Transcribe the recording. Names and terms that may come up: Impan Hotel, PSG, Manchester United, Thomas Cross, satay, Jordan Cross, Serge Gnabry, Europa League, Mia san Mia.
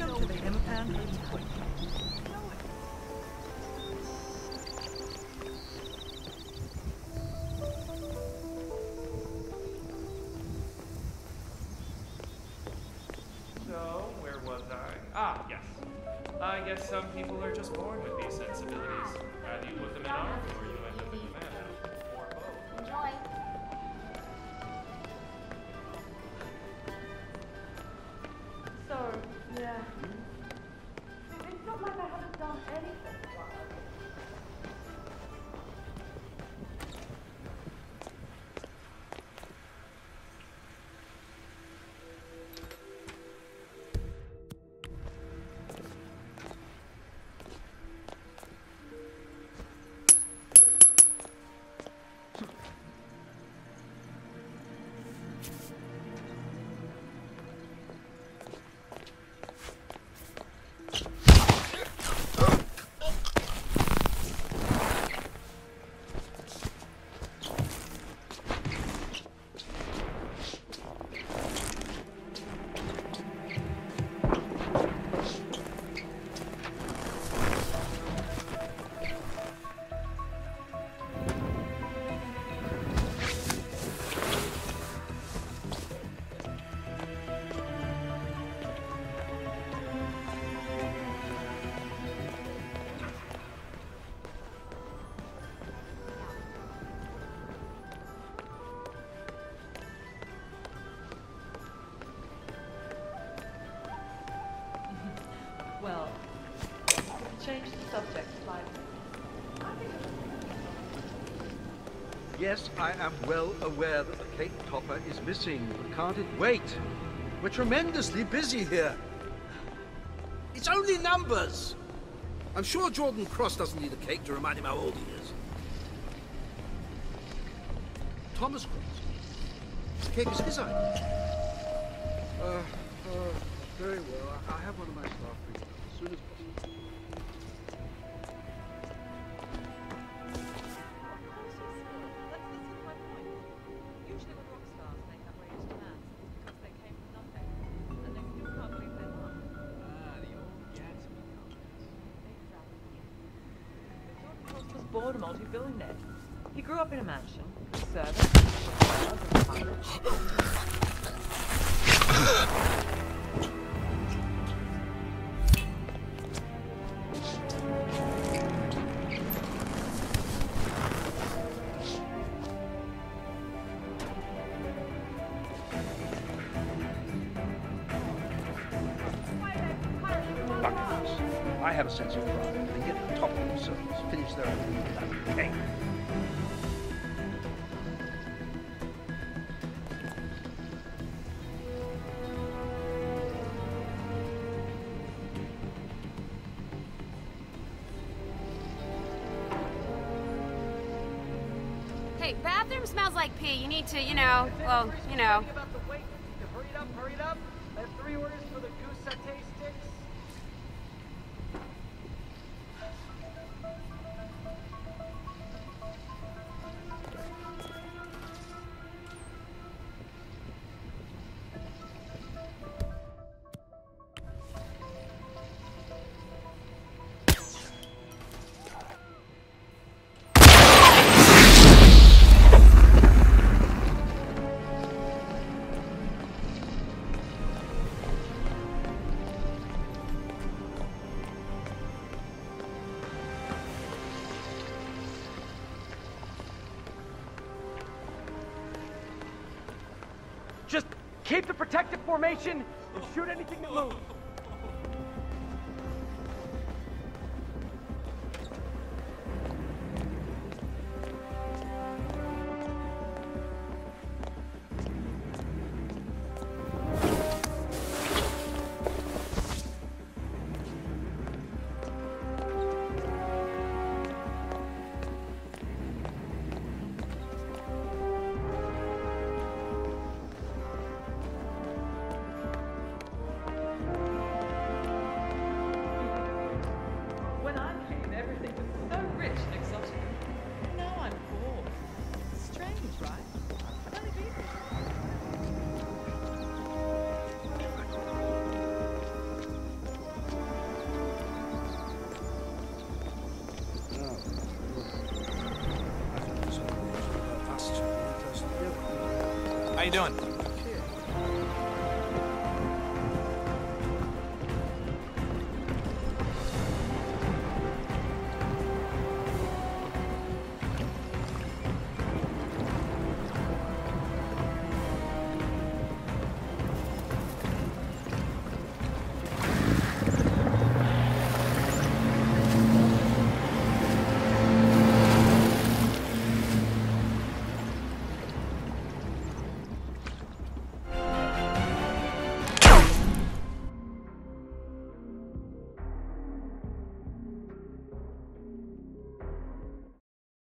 Welcome to the Impan Hotel. So, where was I? Ah, yes. I guess some people are just born with these sensibilities. Either you put them in art or you end up in the man or both. Enjoy. Yes, I am well aware that the cake topper is missing, but can't it wait? We're tremendously busy here. It's only numbers. I'm sure Jordan Cross doesn't need a cake to remind him how old he is. Thomas Cross. The cake is his idea. Very well. I have one of my staff bring it up as soon as possible. Born a multi-billionaire. He grew up in a mansion, servant, I have a sense of pride. They get the top of themselves, finish their own without cake. Hey, bathroom smells like pee. You need to, you know. Hurry it up, hurry it up. I have 3 orders for the goose satay sticks. Just keep the protective formation and shoot anything that moves. you doing?